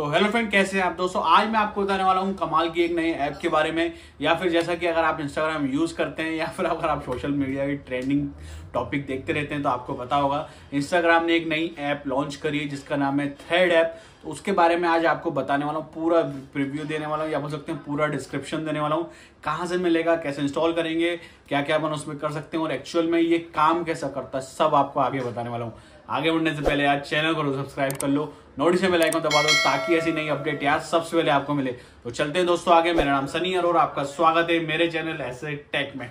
तो hello friend, कैसे हैं आप दोस्तों। आज मैं आपको बताने वाला हूं कमाल की एक नई ऐप के बारे में, या फिर जैसा कि अगर आप इंस्टाग्राम यूज़ करते हैं या फिर अगर आप सोशल मीडिया के ट्रेंडिंग टॉपिक देखते रहते हैं तो आपको पता होगा इंस्टाग्राम ने एक नई ऐप लॉन्च करी है जिसका नाम है थ्रेड ऐप। तो उसके बारे में आज आपको बताने वाला हूँ, पूरा रिव्यू देने वाला हूँ या बोल सकते हैं पूरा डिस्क्रिप्शन देने वाला हूँ, कहाँ से मिलेगा, कैसे इंस्टॉल करेंगे, क्या क्या अपन उसमें कर सकते हैं और एक्चुअल में ये काम कैसा करता है, सब आपको आगे बताने वाला हूँ। आगे बढ़ने से पहले यार चैनल को सब्सक्राइब कर लो, नोटिफिकेशन बेल आइकन दबा दो ताकि ऐसी नई अपडेट यार सबसे पहले आपको मिले। तो चलते हैं दोस्तों आगे। मेरा नाम सनी और आपका स्वागत है मेरे चैनल ऐसे टेक में।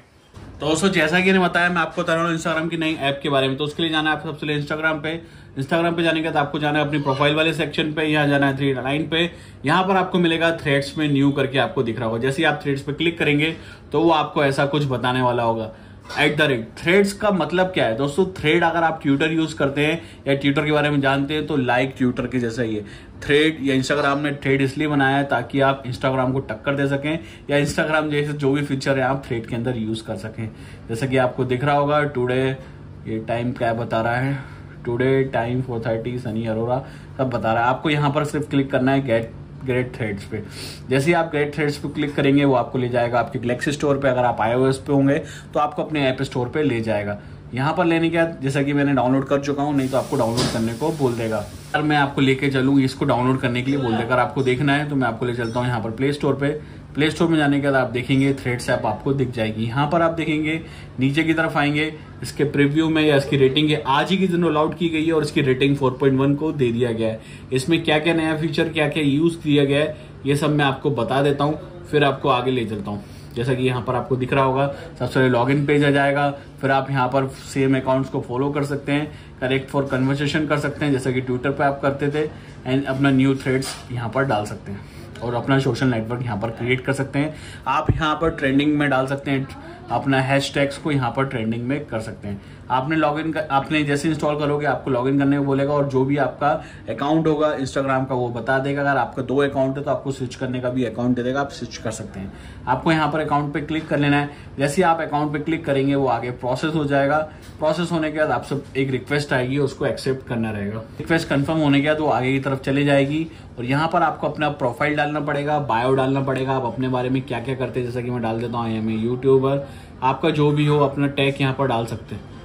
तो दोस्तों जैसा कि मैंने बताया, मैं आपको बता रहा हूँ इंस्टाग्राम की नई ऐप के बारे में। तो उसके लिए जाना है आपको सबसे पहले इंस्टाग्राम पे। इंस्टाग्राम पे जाने के बाद आपको जाना है अपनी प्रोफाइल वाले सेक्शन पे, यहाँ जाना है 3 लाइन पे। यहाँ पर आपको मिलेगा थ्रेड्स में न्यू करके आपको दिख रहा होगा। जैसे आप थ्रेड्स पे क्लिक करेंगे तो वो आपको ऐसा कुछ बताने वाला होगा @ थ्रेड्स का मतलब क्या है दोस्तों। थ्रेड अगर आप ट्विटर यूज करते हैं या ट्विटर के बारे में जानते हैं तो लाइक ट्विटर के जैसा ही है थ्रेड। या इंस्टाग्राम ने थ्रेड इसलिए बनाया है ताकि आप इंस्टाग्राम को टक्कर दे सकें या इंस्टाग्राम जैसे जो भी फीचर है आप थ्रेड के अंदर यूज कर सकें। जैसा कि आपको दिख रहा होगा टुडे ये टाइम क्या बता रहा है, टुडे टाइम 4:30 सनी अरोरा सब बता रहा है। आपको यहाँ पर सिर्फ क्लिक करना है ग्रेट थ्रेड्स पे। जैसे ही आप ग्रेट थ्रेड्स पे क्लिक करेंगे वो आपको ले जाएगा आपके गैलेक्सी स्टोर पे। अगर आप iOS पे होंगे तो आपको अपने ऐप स्टोर पे ले जाएगा। यहाँ पर लेने के बाद जैसा कि मैंने डाउनलोड कर चुका हूँ, नहीं तो आपको डाउनलोड करने को बोल देगा। अगर मैं आपको लेके चलूँ इसको डाउनलोड करने के लिए बोल देगा। अगर आपको देखना है तो मैं आपको ले चलता हूँ यहाँ पर प्ले स्टोर पे। प्ले स्टोर में जाने के बाद आप देखेंगे थ्रेड्स ऐप आपको दिख जाएगी। यहाँ पर आप देखेंगे नीचे की तरफ आएंगे, इसके प्रीव्यू में या इसकी रेटिंग है आज ही के दिन रोल आउट की गई है और इसकी रेटिंग 4.1 को दे दिया गया है। इसमें क्या क्या नया फीचर क्या क्या यूज किया गया है ये सब मैं आपको बता देता हूँ, फिर आपको आगे ले चलता हूँ। जैसा कि यहाँ पर आपको दिख रहा होगा सबसे पहले लॉगिन पेज आ जाएगा, फिर आप यहाँ पर सेम अकाउंट्स को फॉलो कर सकते हैं, कनेक्ट फॉर कन्वर्सेशन कर सकते हैं जैसा कि ट्विटर पे आप करते थे, एंड अपना न्यू थ्रेड्स यहाँ पर डाल सकते हैं और अपना सोशल नेटवर्क यहाँ पर क्रिएट कर सकते हैं। आप यहाँ पर ट्रेंडिंग में डाल सकते हैं, अपना हैशटैग्स को यहाँ पर ट्रेंडिंग में कर सकते हैं। आपने लॉगिन आपने जैसे इंस्टॉल करोगे आपको लॉगिन करने को बोलेगा और जो भी आपका अकाउंट होगा इंस्टाग्राम का वो बता देगा। अगर आपका 2 अकाउंट है तो आपको स्विच करने का भी अकाउंट दे देगा, आप स्विच कर सकते हैं। आपको यहाँ पर अकाउंट पे क्लिक कर लेना है। जैसे ही आप अकाउंट पे क्लिक करेंगे वो आगे प्रोसेस हो जाएगा। प्रोसेस होने के बाद आपसे एक रिक्वेस्ट आएगी, उसको एक्सेप्ट करना रहेगा। रिक्वेस्ट कन्फर्म होने के बाद वो आगे की तरफ चले जाएगी और यहाँ पर आपको अपना प्रोफाइल डालना पड़ेगा, बायो डालना पड़ेगा, आप अपने बारे में क्या क्या करते हैं। जैसा कि मैं डाल देता हूँ आई एम ए यूट्यूबर, आपका जो भी हो अपना टैग यहाँ पर डाल सकते हैं।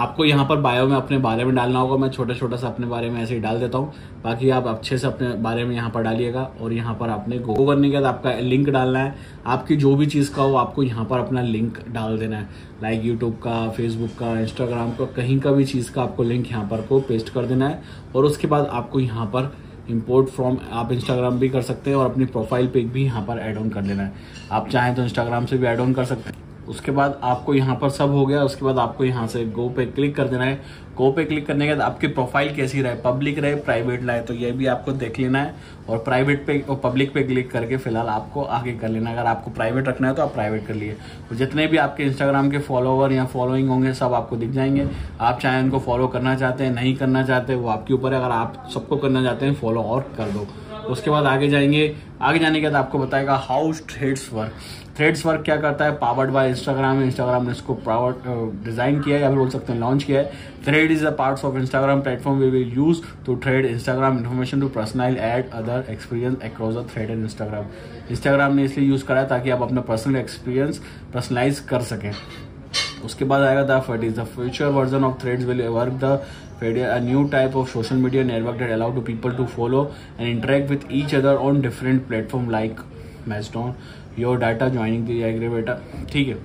आपको यहाँ पर बायो में अपने बारे में डालना होगा, मैं छोटा छोटा सा अपने बारे में ऐसे ही डाल देता हूँ, बाकी आप अच्छे से अपने बारे में यहाँ पर डालिएगा। और यहाँ पर आपने गो करने के बाद आपका लिंक डालना है, आपकी जो भी चीज़ का हो आपको यहाँ पर अपना लिंक डाल देना है, लाइक यूट्यूब का, फेसबुक का, इंस्टाग्राम का, कहीं का भी चीज़ का आपको लिंक यहाँ पर को पेस्ट कर देना है। और उसके बाद आपको यहाँ पर इम्पोर्ट फ्रॉम आप इंस्टाग्राम भी कर सकते हैं और अपनी प्रोफाइल पेज भी यहाँ पर ऐड ऑन कर लेना है। आप चाहें तो इंस्टाग्राम से भी ऐड ऑन कर सकते हैं। उसके बाद आपको यहाँ पर सब हो गया, उसके बाद आपको यहाँ से गो पे क्लिक कर देना है। गो पे क्लिक करने के बाद आपकी प्रोफाइल कैसी रहे, पब्लिक रहे प्राइवेट रहे, तो ये भी आपको देख लेना है। और प्राइवेट पे और पब्लिक पे क्लिक करके फिलहाल आपको आगे कर लेना है। अगर आपको प्राइवेट रखना है तो आप प्राइवेट कर लिए। तो जितने भी आपके इंस्टाग्राम के फॉलोवर या फॉलोइंग होंगे सब आपको दिख जाएंगे। आप चाहे उनको फॉलो करना चाहते हैं नहीं करना चाहते वो आपके ऊपर है, अगर आप सबको करना चाहते हैं फॉलो और कर दो। उसके बाद आगे जाएंगे, आगे जाने के बाद आपको बताएगा how threads work. Threads work क्या करता है, पावर्ड बाय इंस्टाग्राम। इंस्टाग्राम ने इसको डिज़ाइन किया है या फिर बोल सकते हैं लॉन्च किया है। Thread is a parts of Instagram platform we will use to thread Instagram information to personal ad other experience across the thread and Instagram. Instagram ने इसलिए यूज़ करा ताकि आप अपना पर्सनल एक्सपीरियंस पर्सनलाइज कर सकें। उसके बाद आएगा the fact is the future version of threads will work the a new type of social media network that allow to people to follow and interact with each other on different platform like Mastodon. Your data joining the aggregator. ठीक है,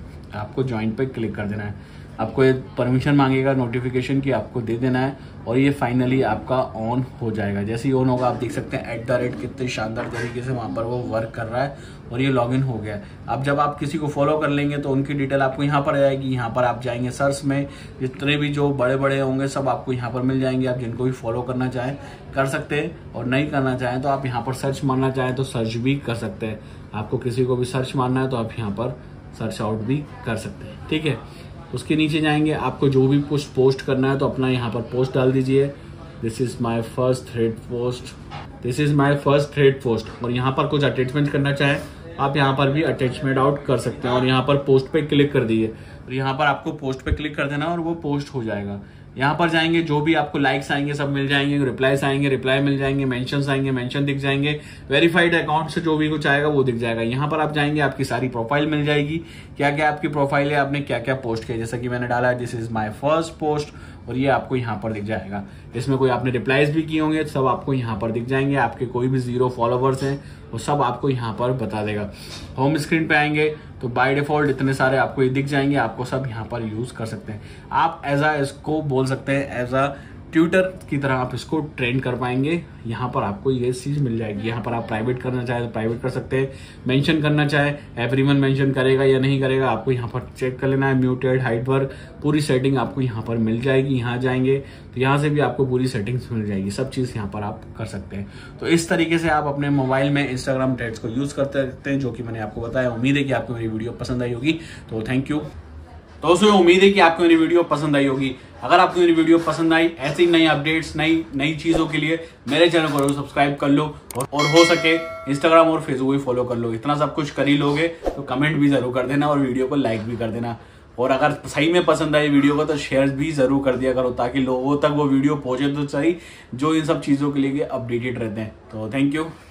आपको join पे click कर देना है। आपको ये permission मांगेगा नोटिफिकेशन की, आपको दे देना है और ये फाइनली आपका ऑन हो जाएगा। जैसे ही ऑन होगा आप देख सकते हैं @ कितने शानदार तरीके से वहाँ पर वो वर्क कर रहा है और ये लॉगिन हो गया है। अब जब आप किसी को फॉलो कर लेंगे तो उनकी डिटेल आपको यहाँ पर आ जाएगी। यहाँ पर आप जाएंगे सर्च में, जितने भी जो बड़े बड़े होंगे सब आपको यहाँ पर मिल जाएंगे। आप जिनको भी फॉलो करना चाहें कर सकते हैं और नहीं करना चाहें तो आप यहाँ पर सर्च मारना चाहें तो सर्च भी कर सकते हैं। आपको किसी को भी सर्च मारना है तो आप यहाँ पर सर्च आउट भी कर सकते हैं। ठीक है, उसके नीचे जाएंगे, आपको जो भी कुछ पोस्ट करना है तो अपना यहाँ पर पोस्ट डाल दीजिए। This is my first thread post, this is my first thread post. और यहाँ पर कुछ अटैचमेंट करना चाहें आप यहाँ पर भी अटैचमेंट आउट कर सकते हैं और यहाँ पर पोस्ट पे क्लिक कर दीजिए और यहाँ पर आपको पोस्ट पे क्लिक कर देना और वो पोस्ट हो जाएगा। यहाँ पर जाएंगे, जो भी आपको लाइक्स आएंगे सब मिल जाएंगे, रिप्लाईस आएंगे रिप्लाई मिल जाएंगे, मेंशंस आएंगे मेंशन दिख जाएंगे, वेरीफाइड अकाउंट से जो भी कुछ आएगा वो दिख जाएगा। यहाँ पर आप जाएंगे आपकी सारी प्रोफाइल मिल जाएगी, क्या क्या आपकी प्रोफाइल है, आपने क्या क्या पोस्ट किया, जैसा कि मैंने डाला this is my first post, और ये आपको यहाँ पर दिख जाएगा। इसमें कोई आपने रिप्लाईज भी किए होंगे सब आपको यहाँ पर दिख जाएंगे, आपके कोई भी 0 फॉलोवर्स हैं वो सब आपको यहाँ पर बता देगा। होम स्क्रीन पे आएंगे तो बाय डिफॉल्ट इतने सारे आपको ये दिख जाएंगे, आपको सब यहाँ पर यूज कर सकते हैं। आप एज आ इसको बोल सकते हैं एज आ ट्विटर की तरह आप इसको ट्रेंड कर पाएंगे। यहाँ पर आपको ये चीज़ मिल जाएगी, यहाँ पर आप प्राइवेट करना चाहे तो प्राइवेट कर सकते हैं, मेंशन करना चाहे एवरीवन मेंशन करेगा या नहीं करेगा आपको यहाँ पर चेक कर लेना है। म्यूटेड हाइड वर्क पूरी सेटिंग आपको यहाँ पर मिल जाएगी, यहाँ जाएंगे तो यहाँ से भी आपको पूरी सेटिंग्स मिल जाएगी, सब चीज़ यहाँ पर आप कर सकते हैं। तो इस तरीके से आप अपने मोबाइल में इंस्टाग्राम थ्रेड्स को यूज़ करते रहते हैं, जो कि मैंने आपको बताया। उम्मीद है कि आपको मेरी वीडियो पसंद आई होगी, तो थैंक यू दोस्तों। उम्मीद है कि आपको मेरी वीडियो पसंद आई होगी। अगर आपको मेरी वीडियो पसंद आई, ऐसे ही नई अपडेट्स नई चीज़ों के लिए मेरे चैनल को सब्सक्राइब कर लो, और हो सके इंस्टाग्राम और फेसबुक भी फॉलो कर लो। इतना सब कुछ कर ही लोगे तो कमेंट भी ज़रूर कर देना और वीडियो को लाइक भी कर देना, और अगर सही में पसंद आई वीडियो को तो शेयर भी ज़रूर कर दिया करो, ताकि लोगों तक वो वीडियो पहुँचे तो सही, जो इन सब चीज़ों के लिए अपडेटेड रहते हैं। तो थैंक यू।